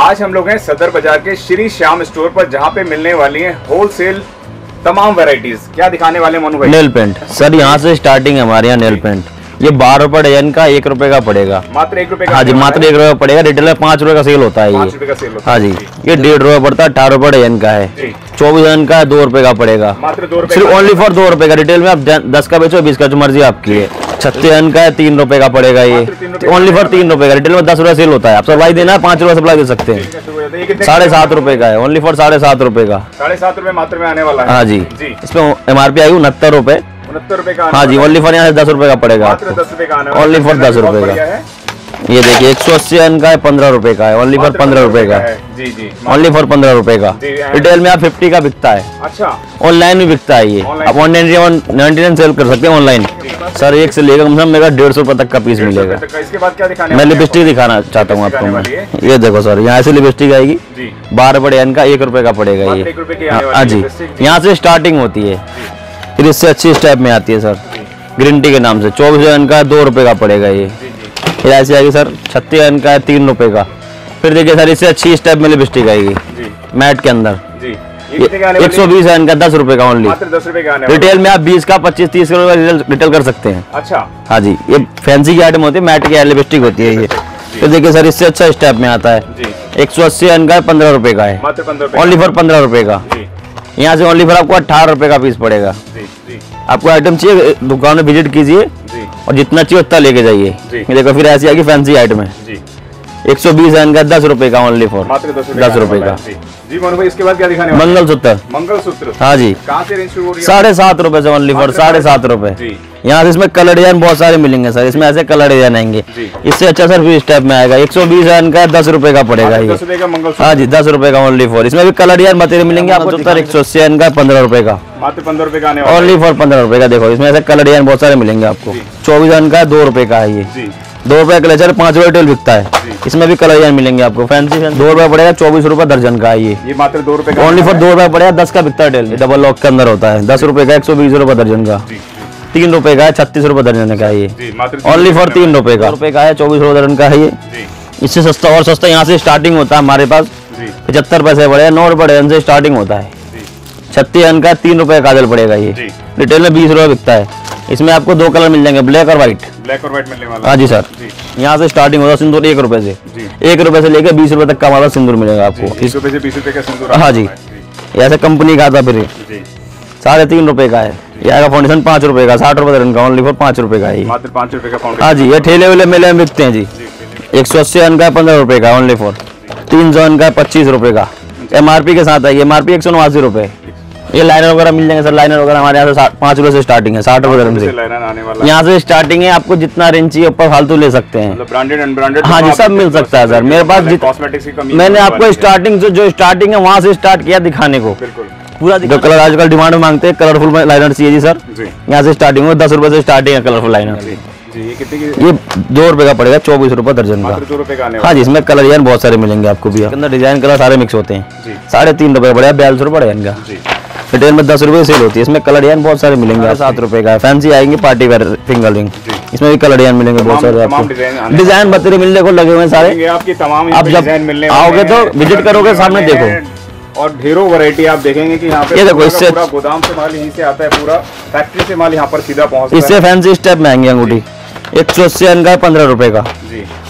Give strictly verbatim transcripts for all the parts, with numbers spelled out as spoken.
आज हम लोग हैं सदर बाजार के श्री श्याम स्टोर पर, जहां पे मिलने वाली है होलसेल तमाम वैरायटीज। क्या दिखाने वाले मोनू भाई? नेल पेंट सर, यहाँ से स्टार्टिंग है हमारे यहाँ नेल पेंट। ये बारह रुपए डजन का एक रुपए का पड़ेगा, मात्र एक रुपए का। हाँ जी, मात्र एक रुपए पड़ेगा। रिटेल में पाँच रुपए का सेल होता है ये। हाँ जी, ये डेढ़ रुपए पड़ता है। अठारह रुपए डजन का है। चौबीस डजन का है, दो रुपए का पड़ेगा, मात्र दो रुपए। सिर्फ ओनली फॉर दो रुपए का। रिटेल में आप दस का बेचो, बीस का, जो मर्जी आपकी है। छत्तीस डजन का है, तीन रुपए का पड़ेगा ये, ओनली फॉर तीन रुपए का। रिटेल में दस रुपए सेल होता है। आप सप्लाई देना है, पाँच रुपए सप्लाई दे सकते हैं। साढ़े सात रुपए का है, ओनली फॉर साढ़े सात रुपए का। साढ़े सात रुपए मात्र में आने वाला है। हाँ जी, इसमें एम आर पी आई उनहत्तर रुपए। हाँ जी, ओनली फॉर यहाँ से दस रुपए का पड़ेगा, ओनली फॉर दस रुपए का। ये देखिए, एक सौ अस्सी एन का है, पंद्रह रुपए का है, ओनली फॉर पंद्रह रुपए का। ओनली फॉर पंद्रह रुपए का। रिटेल में आप फिफ्टी का बिकता है। अच्छा, ऑनलाइन भी बिकता है ये। आप ऑनलाइन नाइनटी नाइन सेल कर सकते हैं ऑनलाइन। सर, एक से लेकर कम मेरा डेढ़ सौ रुपए तक का पीस मिलेगा। इसके बाद क्या दिखाना है? मैं लिपस्टिक दिखाना चाहता हूँ आपको। ये देखो सर, यहाँ से लिपस्टिक आएगी। बारह रुपए एन का, एक रुपए का पड़ेगा ये। हाँ जी, यहाँ से स्टार्टिंग होती है। फिर इससे अच्छी स्टेप में आती है सर, ग्रीन टी के नाम से। चौबीस एन का दो रुपए का पड़ेगा ये। फिर ऐसी आएगी सर, छत्तीस एन का है, तीन रुपए का। फिर देखिए सर, इससे अच्छी स्टेप में लिपस्टिक आएगी मैट के अंदर। एक सौ बीस एन का, दस रुपए का ओनली। रिटेल में आप बीस का, पच्चीस, तीस का रिटेल कर सकते हैं। अच्छा, हाँ जी, ये फैंसी की आइटम होती है, मैट की लिपस्टिक होती है ये। फिर देखिए सर, इससे अच्छा स्टेप में आता है। एक सौ अस्सी एन का, पंद्रह रुपए का है, ओनली फॉर पंद्रह रुपए का। यहाँ से ओनली फॉर आपको अठारह रुपए का पीस पड़ेगा। आपको आइटम चाहिए, दुकान में विजिट कीजिए और जितना चाहिए उतना लेके जाइए। देखो, फिर ऐसी आएगी फैंसी आइटम है। एक सौ बीस एन का, दस रुपए का, ओनली फॉर दस रुपए का। जी मोहन भाई, इसके बाद क्या दिखाने? मंगल सूत्र। मंगल सूत्र, हाँ जी। कहाँ से रेंज शुरू हो रही है? साढ़े सात रुपए से, ओनली फॉर साढ़े सात रुपए। यहाँ से इसमें कलर डिजाइन बहुत सारे मिलेंगे सर। इसमें ऐसे कलर डिजाइन आएंगे। इससे अच्छा सर फिर स्टेप में आएगा। एक सौ बीस एन का, दस रुपए का पड़ेगा ये। हाँ जी, दस रुपए का ओनली फॉर। इसमें भी कलर डिजाइन मटेरियल मिलेंगे आपको। सूत्र एक सौ अस्सी एन का, पंद्रह रुपए का, पंद्रह रुपए का, ओनली फॉर पंद्रह रुपए का। देखो, इसमें ऐसे कलर डिजाइन बहुत सारे मिलेंगे आपको। चौबीस एन का, दो रुपए का है ये। दो रुपए क्लेचर, पाँच रुपए टेल बिकता है। इसमें भी कलर डिजाइन मिलेंगे आपको। फैंसी दो रुपए पड़ेगा, चौबीस रुपए दर्जन का है ये। ये मात्र दो रुपए का, ओनली फॉर दो रुपए पड़ेगा। दस का बिकता है टेल, डबल लॉक के अंदर होता है। दस रुपए का, एक सौ बीस रुपए दर्जन का। तीन रुपए का है, छत्तीस रुपए दर्जन का है ये, ओनली फॉर तीन रुपए का। रुपए का है, चौबीस रुपए दर्जन का है ये। इससे सस्ता और सस्ता यहाँ से स्टार्टिंग होता है हमारे पास। पचहत्तर पैसे पड़ेगा, नौ रुपए डजन से स्टार्टिंग होता है। छत्तीस एन का, तीन रुपए काजल पड़ेगा ये। रिटेल में बीस रुपए बिकता है। इसमें आपको दो कलर मिल जाएंगे, ब्लैक और व्हाइट। ब्लैक और व्हाइट मिलने वाला। हाँ जी सर, यहाँ से स्टार्टिंग होगा सिंदूर एक रुपए से। एक रुपए से लेकर बीस रुपए तक का हमारा सिंदूर मिलेगा आपको। बीस रुपए से बीस रुपए का सिंदूर। हाँ जी, ऐसे कंपनी का आता। फिर साढ़े तीन रुपए का है ये आएगा। फाउंडेशन पाँच रुपए का, साठ रुपए दर्जन का, ओनली फॉर पाँच रुपए का है ये, पाँच रुपए का। हाँ जी, ये ठेले वेले मेले में बिकते हैं जी। एक सौ अस्सी एन का, पंद्रह रुपए का, ओनली फॉर। तीन सौ एन का, पच्चीस रुपए का, एम आर पी के साथ है। एम आर पी एक सौ नवासी रुपए। ये लाइनर वगैरह मिल जाएंगे सर। लाइनर वगैरह हमारे यहाँ से पाँच रुपए से स्टार्टिंग है, साठ रुपए से यहाँ से स्टार्टिंग है। आपको जितना रेंज चाहिए ऊपर फालतू ले सकते हैं, ब्रांडेड अनब्रांडेड। हाँ जी, सब मिल सकता है सर मेरे पास। कॉस्मेटिक्स की कमी, मैंने आपको स्टार्टिंग से जो स्टार्टिंग है वहाँ से स्टार्ट किया दिखाने को। पूरा जो कलर आजकल डिमांड में मांगते हैं, कलरफुल लाइनर चाहिए जी सर। यहाँ से स्टार्टिंग है, दस रुपए से स्टार्टिंग है कलरफुल लाइनर। ये दो रुपए का पड़ेगा, चौबीस रुपए दर्जन का। हाँ जी, इसमें कलर डिजाइन बहुत सारे मिलेंगे आपको भी। अंदर डिजाइन कलर सारे मिक्स होते हैं। साढ़े तीन रुपए पड़ेगा, बयालीस रुपए इनका। रिटेल में दस रुपए सेल होती है। इसमें कलर डिजाइन बहुत सारे मिलेंगे, सात रुपए का। फैंसी आएंगे, पार्टी वेयर, फिंगर रिंग, इसमें भी कलर डिजाइन मिलेंगे बहुत सारे आपको। डिजाइन बतरे मिलने को लगे हुए सारे आपकी तमाम। आप जब आओगे तो विजिट करोगे, सामने देखो और ढेरों वैरायटी आप देखेंगे कि यहाँ पे। ये देखो, इससे पूरा गोदाम से माल यहीं से आता है, पूरा फैक्ट्री से माल यहाँ पर सीधा पहुँचता है। इससे फैंसी स्टेप महंगी अंगूठी, एक सौ अस्सी एन का, पंद्रह रुपए का,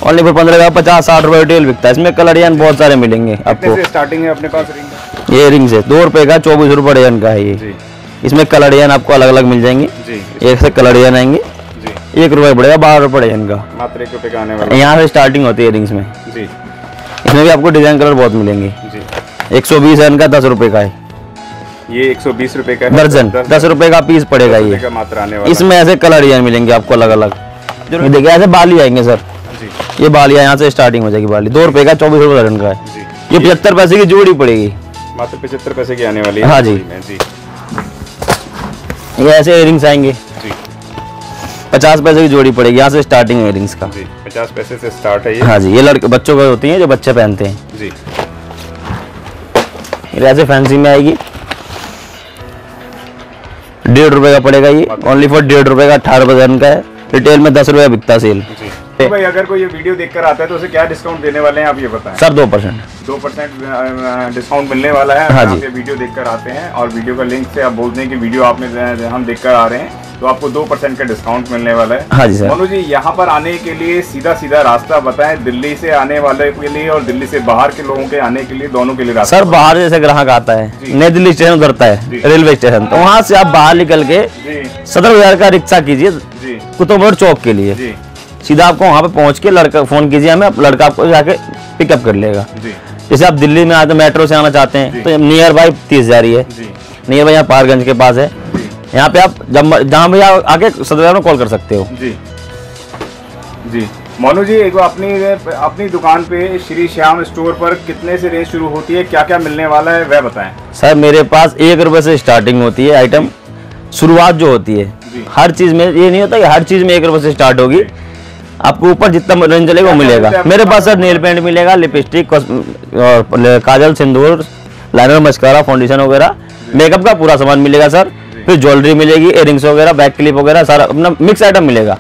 ओनली फॉर पंद्रह का। पचास साठ रुपए रिटेल बिकता है। इसमें कलर डिजाइन बहुत सारे मिलेंगे आपको। स्टार्टिंग है अपने पास रिंग, ये रिंग से दो रुपए का, चौबीस रुपए डिजाइन का है ये। इसमें कलर डिजाइन आपको अलग अलग मिल जाएंगे। एक से कलर डिजाइन आएंगे, एक रुपए पड़ेगा, बारह रुपए डिजाइन का, मात्र एक रुपए का आने वाला। यहाँ से स्टार्टिंग होती है रिंग्स में। इसमें भी आपको डिजाइन कलर बहुत मिलेंगे। एक सौ बीस एन का, दस रुपए का है ये। एक सौ बीस रुपए का दर्जन, दस रुपए का पीस पड़ेगा ये, मात्र आने वाला। इसमें ऐसे कलर डिजाइन मिलेंगे आपको अलग अलग। ये देखिए, ऐसे बाली आएंगे सर। ये बालियाँ यहाँ से स्टार्टिंग हो जाएगी। बाली दो रुपए का, चौबीस रुपए दर्जन का है ये। पचहत्तर पैसे की जोड़ी पड़ेगी, मात्र पचहत्तर पैसे की आने वाली है। हाँ जी, ये ऐसे इयरिंग्स आएंगे, पचास पैसे की जोड़ी पड़ेगी। यहाँ से स्टार्टिंग इयरिंग्स का पचास पैसे से स्टार्ट है। हाँ जी, ये लड़के बच्चों की होती है, जो बच्चे पहनते हैं जी। ऐसे फैंसी में आएगी, डेढ़ रुपए का पड़ेगा ये, ओनली फॉर डेढ़ रुपए का। अठारह रुपए का है। रिटेल में दस रुपए बिकता सेल। सकते। भाई अगर कोई ये वीडियो देखकर आता है तो उसे क्या डिस्काउंट देने वाले हैं आप ये बताएं। सर दो परसेंट दो परसेंट डिस्काउंट मिलने वाला है। हाँ जी। वीडियो देखकर आते हैं और वीडियो का लिंक से आप बोलते हैं कि वीडियो आपने हम देखकर आ रहे हैं तो आपको दो परसेंट का डिस्काउंट मिलने वाला है। हाँ जी सर। मनोज जी यहाँ पर आने के लिए सीधा सीधा रास्ता बताएं दिल्ली से आने वाले के लिए और दिल्ली से बाहर के लोगों के आने के लिए, दोनों के लिए रास्ता। सर बाहर जैसे ग्राहक आता है नई दिल्ली स्टेशन उतरता है रेलवे स्टेशन, तो वहाँ से आप बाहर निकल के सदर बाजार का रिक्शा कीजिए कुतुब रोड चौक के लिए, सीधा आपको वहाँ पे पहुँच के लड़का फोन कीजिए हमें, लड़का आपको जाके पिकअप कर लेगा। जैसे आप दिल्ली में आते मेट्रो से आना चाहते हैं तो नियर बाई तीस हजारी है, नियर बाई यहाँ पारगंज के पास है, यहाँ पे आप जब जहाँ भी आप आके सदर बाजार में कॉल कर सकते हो। जी जी मोनू जी एक अपनी अपनी दुकान पे श्री श्याम स्टोर पर कितने से रेंज शुरू होती है, क्या क्या मिलने वाला है वह बताएं। सर मेरे पास एक रुपये से स्टार्टिंग होती है आइटम, शुरुआत जो होती है हर चीज़ में, ये नहीं होता कि हर चीज़ में एक रुपये से स्टार्ट होगी, आपको ऊपर जितना रेंज चलेगा वो मिलेगा। मेरे पास सर नेल पेंट मिलेगा, लिपस्टिक और kajal, sindoor, liner, mascara, foundation वगैरह, मेकअप का पूरा सामान मिलेगा सर। फिर ज्वेलरी मिलेगी, इयरिंग्स वगैरह, बैक क्लिप वगैरह, सारा अपना मिक्स आइटम मिलेगा।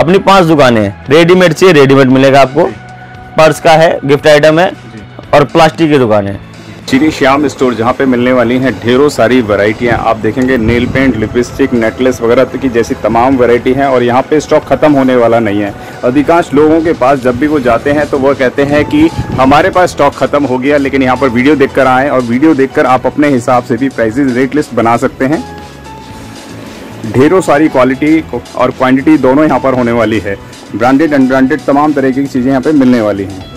अपनी पांच दुकानें हैं, रेडीमेड चाहिए रेडीमेड मिलेगा आपको, पर्स का है, गिफ्ट आइटम है और प्लास्टिक की दुकान है। श्री श्याम स्टोर जहाँ पे मिलने वाली हैं ढेरों सारी वैरायटियाँ, आप देखेंगे नेल पेंट, लिपस्टिक, नेकलेस वगैरह की जैसी तमाम वैरायटी हैं और यहाँ पे स्टॉक ख़त्म होने वाला नहीं है। अधिकांश लोगों के पास जब भी वो जाते हैं तो वो कहते हैं कि हमारे पास स्टॉक ख़त्म हो गया, लेकिन यहाँ पर वीडियो देख कर आएँ और वीडियो देख कर आप अपने हिसाब से भी प्राइजेज रेट लिस्ट बना सकते हैं। ढेरों सारी क्वालिटी और क्वान्टिटी दोनों यहाँ पर होने वाली है, ब्रांडेड अनब्रांडेड तमाम तरह की चीज़ें यहाँ पर मिलने वाली हैं।